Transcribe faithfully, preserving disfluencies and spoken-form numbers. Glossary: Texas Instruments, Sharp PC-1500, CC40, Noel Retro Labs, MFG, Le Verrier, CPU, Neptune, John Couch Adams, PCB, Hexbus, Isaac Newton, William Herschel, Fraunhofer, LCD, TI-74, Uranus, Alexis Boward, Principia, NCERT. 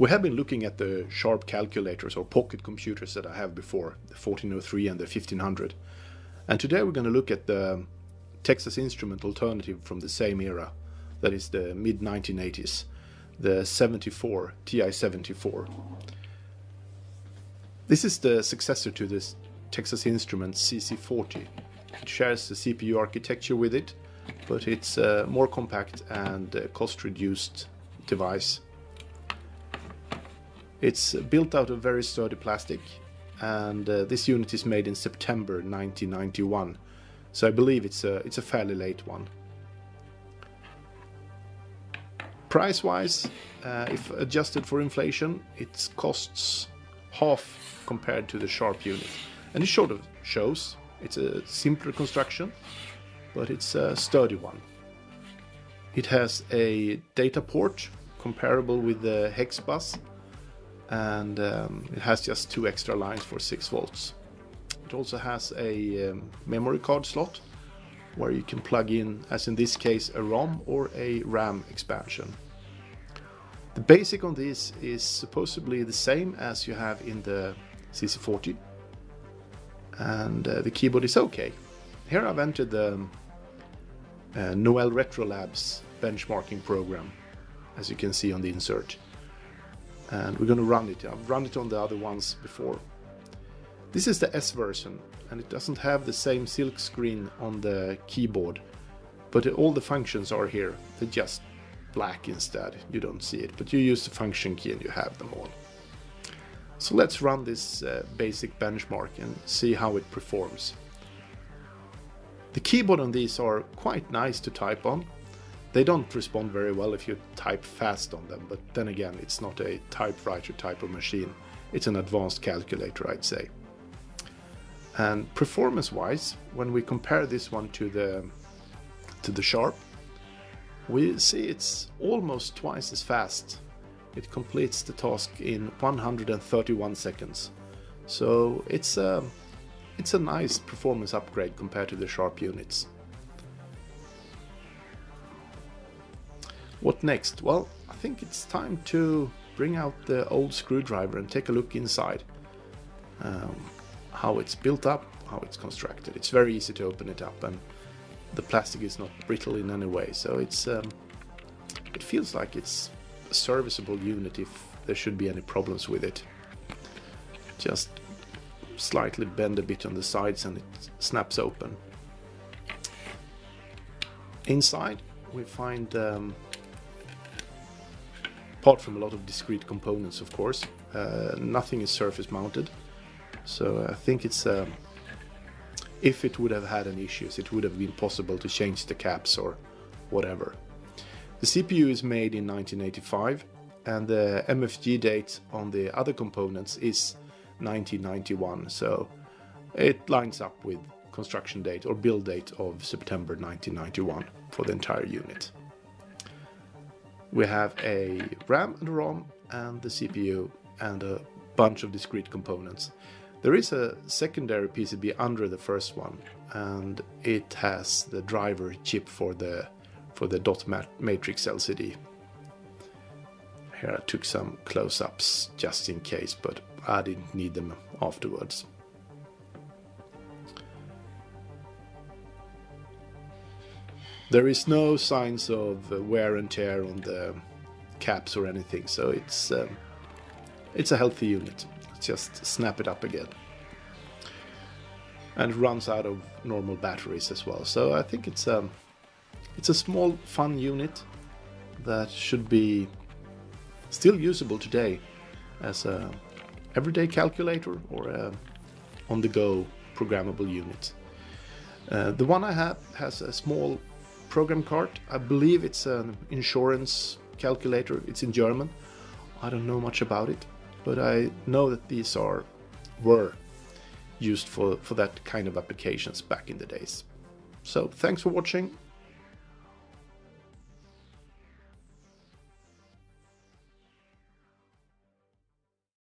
We have been looking at the Sharp calculators or pocket computers that I have before, the fourteen oh three and the fifteen hundred. And today we're going to look at the Texas Instrument alternative from the same era, that is the mid nineteen eighties, the T I seventy-four. This is the successor to this Texas Instruments C C forty. It shares the C P U architecture with it, but it's a more compact and cost-reduced device. It's built out of very sturdy plastic, and uh, this unit is made in September nineteen ninety-one, so I believe it's a, it's a fairly late one. Price-wise, uh, if adjusted for inflation, it costs half compared to the Sharp unit. And it sort of shows. It's a simpler construction, but it's a sturdy one. It has a data port comparable with the Hexbus, and um, it has just two extra lines for six volts. It also has a um, memory card slot where you can plug in, as in this case, a ROM or a RAM expansion. The basic on this is supposedly the same as you have in the C C forty, and uh, the keyboard is okay. Here I've entered the uh, Noel Retro Labs benchmarking program, as you can see on the insert. And we're going to run it. I've run it on the other ones before. This is the S version, and it doesn't have the same silk screen on the keyboard, but all the functions are here. They're just black instead. You don't see it, but you use the function key and you have them all. So let's run this uh, basic benchmark and see how it performs. The keyboard on these are quite nice to type on. They don't respond very well if you type fast on them, but then again, it's not a typewriter type of machine. It's an advanced calculator, I'd say. And performance-wise, when we compare this one to the, to the Sharp, we see it's almost twice as fast. It completes the task in one hundred thirty-one seconds. So it's a, it's a nice performance upgrade compared to the Sharp units. What next? Well, I think it's time to bring out the old screwdriver and take a look inside. Um, how it's built up, how it's constructed. It's very easy to open it up, and the plastic is not brittle in any way, so it's um, it feels like it's a serviceable unit if there should be any problems with it. Just slightly bend a bit on the sides and it snaps open. Inside we find um, apart from a lot of discrete components, of course, uh, nothing is surface mounted. So I think it's, um, if it would have had any issues, it would have been possible to change the caps or whatever. The C P U is made in nineteen eighty-five, and the M F G date on the other components is nineteen ninety-one. So it lines up with construction date or build date of September nineteen ninety-one for the entire unit. We have a RAM and a ROM and the C P U and a bunch of discrete components. There is a secondary P C B under the first one, and it has the driver chip for the for the dot matrix L C D. Here I took some close-ups just in case, but I didn't need them afterwards. There is no signs of wear and tear on the caps or anything, so it's um, it's a healthy unit. Just snap it up again. And it runs out of normal batteries as well. So I think it's um, it's a small, fun unit that should be still usable today as a everyday calculator or a on-the-go programmable unit. Uh, the one I have has a small program card. I believe it's an insurance calculator. It's in German. I don't know much about it, but I know that these are were used for, for that kind of applications back in the days. So thanks for watching.